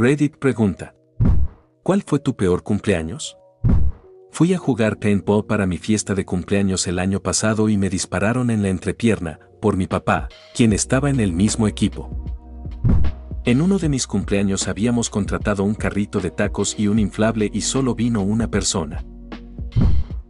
Reddit pregunta. ¿Cuál fue tu peor cumpleaños? Fui a jugar paintball para mi fiesta de cumpleaños el año pasado y me dispararon en la entrepierna por mi papá, quien estaba en el mismo equipo. En uno de mis cumpleaños habíamos contratado un carrito de tacos y un inflable y solo vino una persona.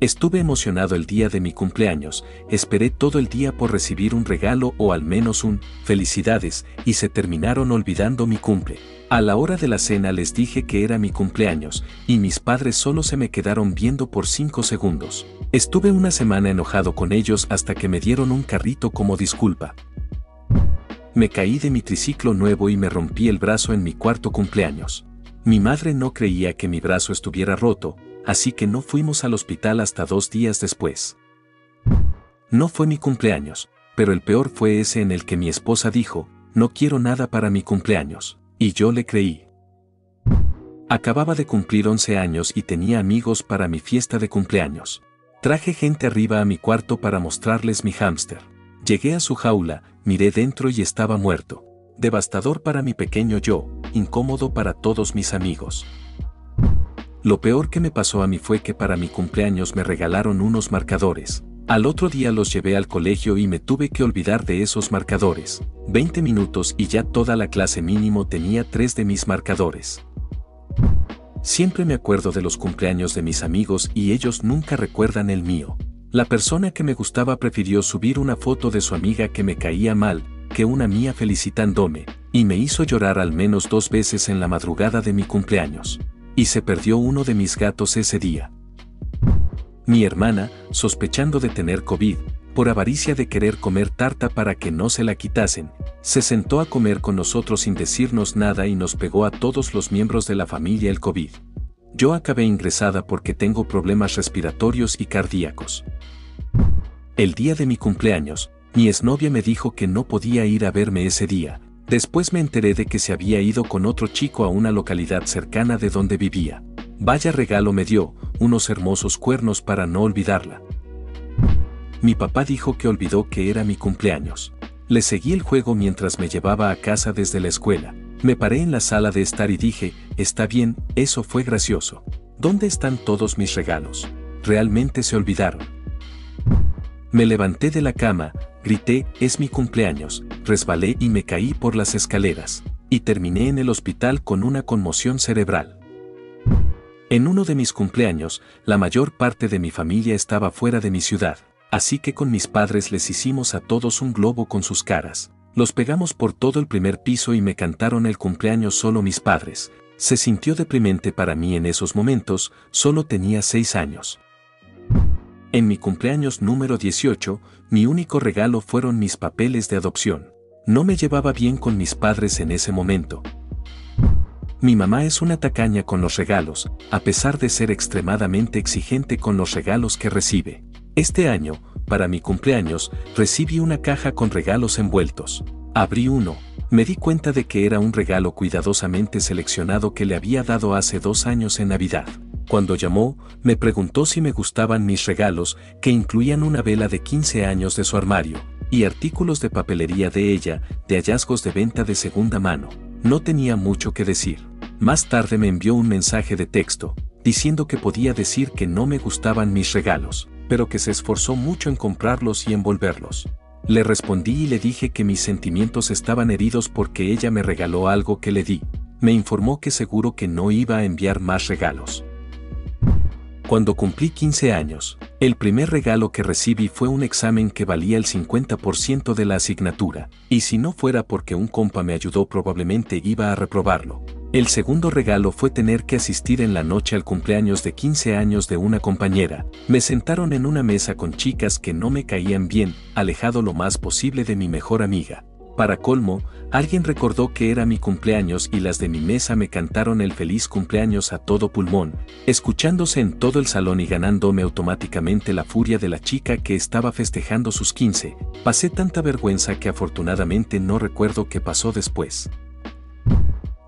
Estuve emocionado el día de mi cumpleaños, esperé todo el día por recibir un regalo o al menos un felicidades y se terminaron olvidando mi cumple. A la hora de la cena les dije que era mi cumpleaños y mis padres solo se me quedaron viendo por 5 segundos. Estuve una semana enojado con ellos hasta que me dieron un carrito como disculpa. Me caí de mi triciclo nuevo y me rompí el brazo en mi cuarto cumpleaños. Mi madre no creía que mi brazo estuviera roto, así que no fuimos al hospital hasta 2 días después. No fue mi cumpleaños, pero el peor fue ese en el que mi esposa dijo, no quiero nada para mi cumpleaños, y yo le creí. Acababa de cumplir 11 años y tenía amigos para mi fiesta de cumpleaños. Traje gente arriba a mi cuarto para mostrarles mi hámster. Llegué a su jaula, miré dentro y estaba muerto. Devastador para mi pequeño yo, incómodo para todos mis amigos. Lo peor que me pasó a mí fue que para mi cumpleaños me regalaron unos marcadores. Al otro día los llevé al colegio y me tuve que olvidar de esos marcadores. 20 minutos y ya toda la clase mínimo tenía 3 de mis marcadores. Siempre me acuerdo de los cumpleaños de mis amigos y ellos nunca recuerdan el mío. La persona que me gustaba prefirió subir una foto de su amiga que me caía mal, que una mía felicitándome, y me hizo llorar al menos 2 veces en la madrugada de mi cumpleaños. Y se perdió uno de mis gatos ese día. Mi hermana, sospechando de tener COVID, por avaricia de querer comer tarta para que no se la quitasen, se sentó a comer con nosotros sin decirnos nada y nos pegó a todos los miembros de la familia el COVID. Yo acabé ingresada porque tengo problemas respiratorios y cardíacos. El día de mi cumpleaños, mi exnovia me dijo que no podía ir a verme ese día. Después me enteré de que se había ido con otro chico a una localidad cercana de donde vivía. Vaya regalo me dio, unos hermosos cuernos para no olvidarla. Mi papá dijo que olvidó que era mi cumpleaños. Le seguí el juego mientras me llevaba a casa desde la escuela. Me paré en la sala de estar y dije, está bien, eso fue gracioso. ¿Dónde están todos mis regalos? Realmente se olvidaron. Me levanté de la cama, grité, es mi cumpleaños, resbalé y me caí por las escaleras, y terminé en el hospital con una conmoción cerebral. En uno de mis cumpleaños, la mayor parte de mi familia estaba fuera de mi ciudad, así que con mis padres les hicimos a todos un globo con sus caras. Los pegamos por todo el primer piso y me cantaron el cumpleaños solo mis padres. Se sintió deprimente para mí en esos momentos, solo tenía 6 años. En mi cumpleaños número 18, mi único regalo fueron mis papeles de adopción. No me llevaba bien con mis padres en ese momento. Mi mamá es una tacaña con los regalos, a pesar de ser extremadamente exigente con los regalos que recibe. Este año, para mi cumpleaños, recibí una caja con regalos envueltos. Abrí uno, me di cuenta de que era un regalo cuidadosamente seleccionado que le había dado hace 2 años en Navidad. Cuando llamó, me preguntó si me gustaban mis regalos, que incluían una vela de 15 años de su armario, y artículos de papelería de ella, de hallazgos de venta de segunda mano. No tenía mucho que decir. Más tarde me envió un mensaje de texto, diciendo que podía decir que no me gustaban mis regalos, pero que se esforzó mucho en comprarlos y envolverlos. Le respondí y le dije que mis sentimientos estaban heridos porque ella me regaló algo que le di. Me informó que seguro que no iba a enviar más regalos. Cuando cumplí 15 años, el primer regalo que recibí fue un examen que valía el 50% de la asignatura, y si no fuera porque un compa me ayudó probablemente iba a reprobarlo. El segundo regalo fue tener que asistir en la noche al cumpleaños de 15 años de una compañera. Me sentaron en una mesa con chicas que no me caían bien, alejado lo más posible de mi mejor amiga. Para colmo, alguien recordó que era mi cumpleaños y las de mi mesa me cantaron el feliz cumpleaños a todo pulmón, escuchándose en todo el salón y ganándome automáticamente la furia de la chica que estaba festejando sus 15. Pasé tanta vergüenza que afortunadamente no recuerdo qué pasó después.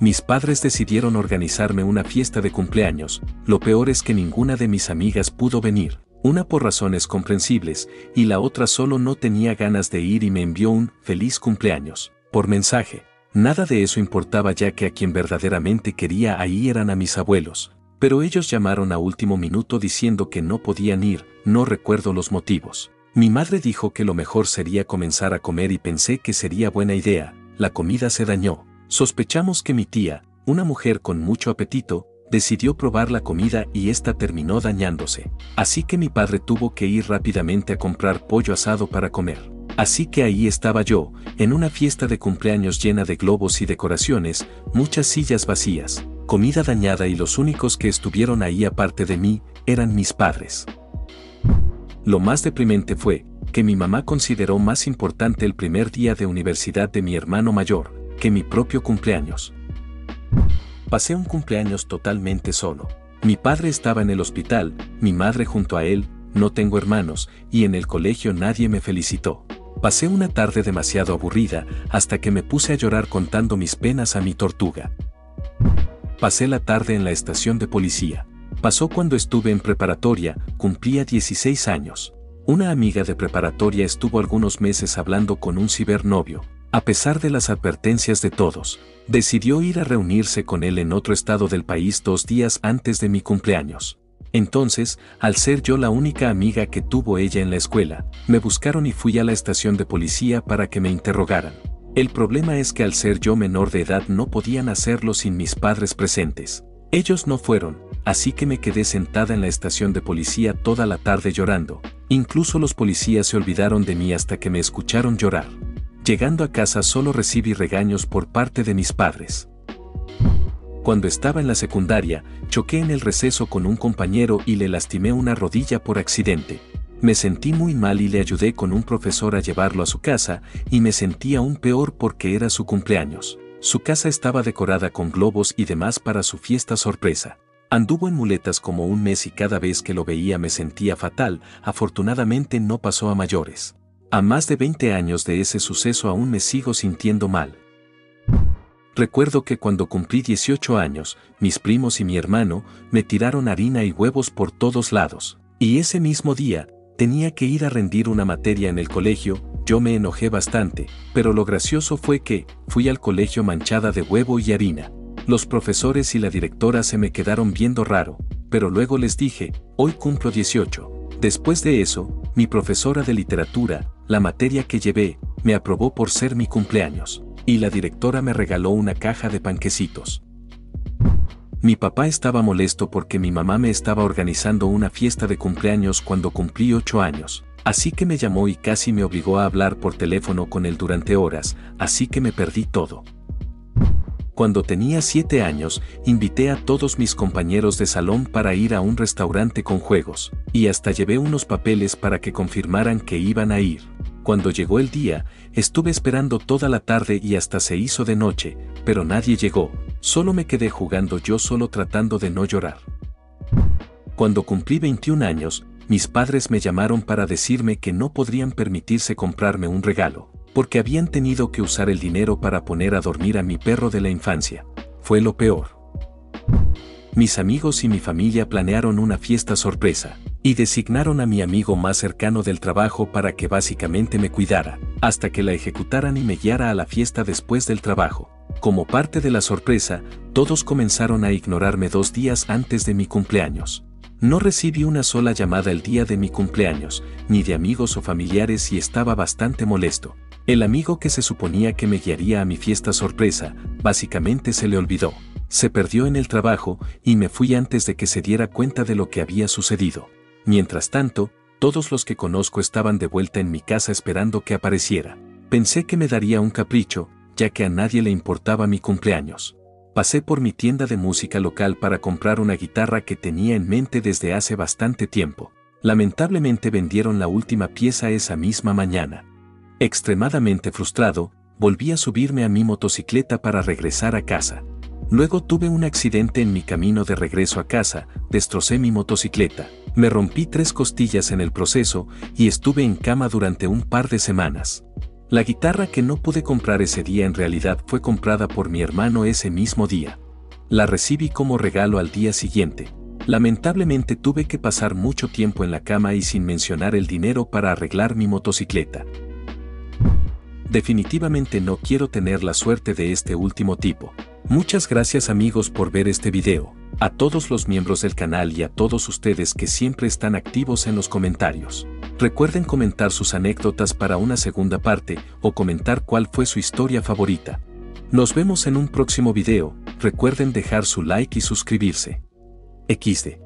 Mis padres decidieron organizarme una fiesta de cumpleaños, lo peor es que ninguna de mis amigas pudo venir. Una por razones comprensibles, y la otra solo no tenía ganas de ir y me envió un feliz cumpleaños por mensaje. Nada de eso importaba, ya que a quien verdaderamente quería ahí eran a mis abuelos, pero ellos llamaron a último minuto diciendo que no podían ir, no recuerdo los motivos. Mi madre dijo que lo mejor sería comenzar a comer y pensé que sería buena idea. La comida se dañó. Sospechamos que mi tía, una mujer con mucho apetito, decidió probar la comida y esta terminó dañándose. Así que mi padre tuvo que ir rápidamente a comprar pollo asado para comer. Así que ahí estaba yo, en una fiesta de cumpleaños llena de globos y decoraciones, muchas sillas vacías, comida dañada, y los únicos que estuvieron ahí aparte de mí eran mis padres. Lo más deprimente fue que mi mamá consideró más importante el primer día de universidad de mi hermano mayor que mi propio cumpleaños. Pasé un cumpleaños totalmente solo. Mi padre estaba en el hospital, mi madre junto a él, no tengo hermanos, y en el colegio nadie me felicitó. Pasé una tarde demasiado aburrida hasta que me puse a llorar contando mis penas a mi tortuga. Pasé la tarde en la estación de policía. Pasó cuando estuve en preparatoria, cumplía 16 años. Una amiga de preparatoria estuvo algunos meses hablando con un cibernovio. A pesar de las advertencias de todos, decidió ir a reunirse con él en otro estado del país 2 días antes de mi cumpleaños. Entonces, al ser yo la única amiga que tuvo ella en la escuela, me buscaron y fui a la estación de policía para que me interrogaran. El problema es que al ser yo menor de edad no podían hacerlo sin mis padres presentes. Ellos no fueron, así que me quedé sentada en la estación de policía toda la tarde llorando. Incluso los policías se olvidaron de mí hasta que me escucharon llorar. Llegando a casa solo recibí regaños por parte de mis padres. Cuando estaba en la secundaria, choqué en el receso con un compañero y le lastimé una rodilla por accidente. Me sentí muy mal y le ayudé con un profesor a llevarlo a su casa, y me sentí aún peor porque era su cumpleaños. Su casa estaba decorada con globos y demás para su fiesta sorpresa. Anduvo en muletas como un mes y cada vez que lo veía me sentía fatal. Afortunadamente no pasó a mayores. A más de 20 años de ese suceso aún me sigo sintiendo mal. Recuerdo que cuando cumplí 18 años, mis primos y mi hermano me tiraron harina y huevos por todos lados. Y ese mismo día, tenía que ir a rendir una materia en el colegio. Yo me enojé bastante, pero lo gracioso fue que fui al colegio manchada de huevo y harina. Los profesores y la directora se me quedaron viendo raro, pero luego les dije, hoy cumplo 18. Después de eso, mi profesora de literatura, la materia que llevé, me aprobó por ser mi cumpleaños. Y la directora me regaló una caja de panquecitos. Mi papá estaba molesto porque mi mamá me estaba organizando una fiesta de cumpleaños cuando cumplí 8 años. Así que me llamó y casi me obligó a hablar por teléfono con él durante horas, así que me perdí todo. Cuando tenía 7 años, invité a todos mis compañeros de salón para ir a un restaurante con juegos, y hasta llevé unos papeles para que confirmaran que iban a ir. Cuando llegó el día, estuve esperando toda la tarde y hasta se hizo de noche, pero nadie llegó, solo me quedé jugando yo solo tratando de no llorar. Cuando cumplí 21 años, mis padres me llamaron para decirme que no podrían permitirse comprarme un regalo, porque habían tenido que usar el dinero para poner a dormir a mi perro de la infancia. Fue lo peor. Mis amigos y mi familia planearon una fiesta sorpresa. Y designaron a mi amigo más cercano del trabajo para que básicamente me cuidara, hasta que la ejecutaran y me guiara a la fiesta después del trabajo. Como parte de la sorpresa, todos comenzaron a ignorarme 2 días antes de mi cumpleaños. No recibí una sola llamada el día de mi cumpleaños, ni de amigos o familiares, y estaba bastante molesto. El amigo que se suponía que me guiaría a mi fiesta sorpresa, básicamente se le olvidó. Se perdió en el trabajo y me fui antes de que se diera cuenta de lo que había sucedido. Mientras tanto, todos los que conozco estaban de vuelta en mi casa esperando que apareciera. Pensé que me daría un capricho, ya que a nadie le importaba mi cumpleaños. Pasé por mi tienda de música local para comprar una guitarra que tenía en mente desde hace bastante tiempo. Lamentablemente vendieron la última pieza esa misma mañana. Extremadamente frustrado, volví a subirme a mi motocicleta para regresar a casa. Luego tuve un accidente en mi camino de regreso a casa, destrocé mi motocicleta, me rompí 3 costillas en el proceso y estuve en cama durante un par de semanas. La guitarra que no pude comprar ese día en realidad fue comprada por mi hermano ese mismo día. La recibí como regalo al día siguiente. Lamentablemente tuve que pasar mucho tiempo en la cama y sin mencionar el dinero para arreglar mi motocicleta. Definitivamente no quiero tener la suerte de este último tipo. Muchas gracias amigos por ver este video, a todos los miembros del canal y a todos ustedes que siempre están activos en los comentarios. Recuerden comentar sus anécdotas para una segunda parte o comentar cuál fue su historia favorita. Nos vemos en un próximo video, recuerden dejar su like y suscribirse. XD.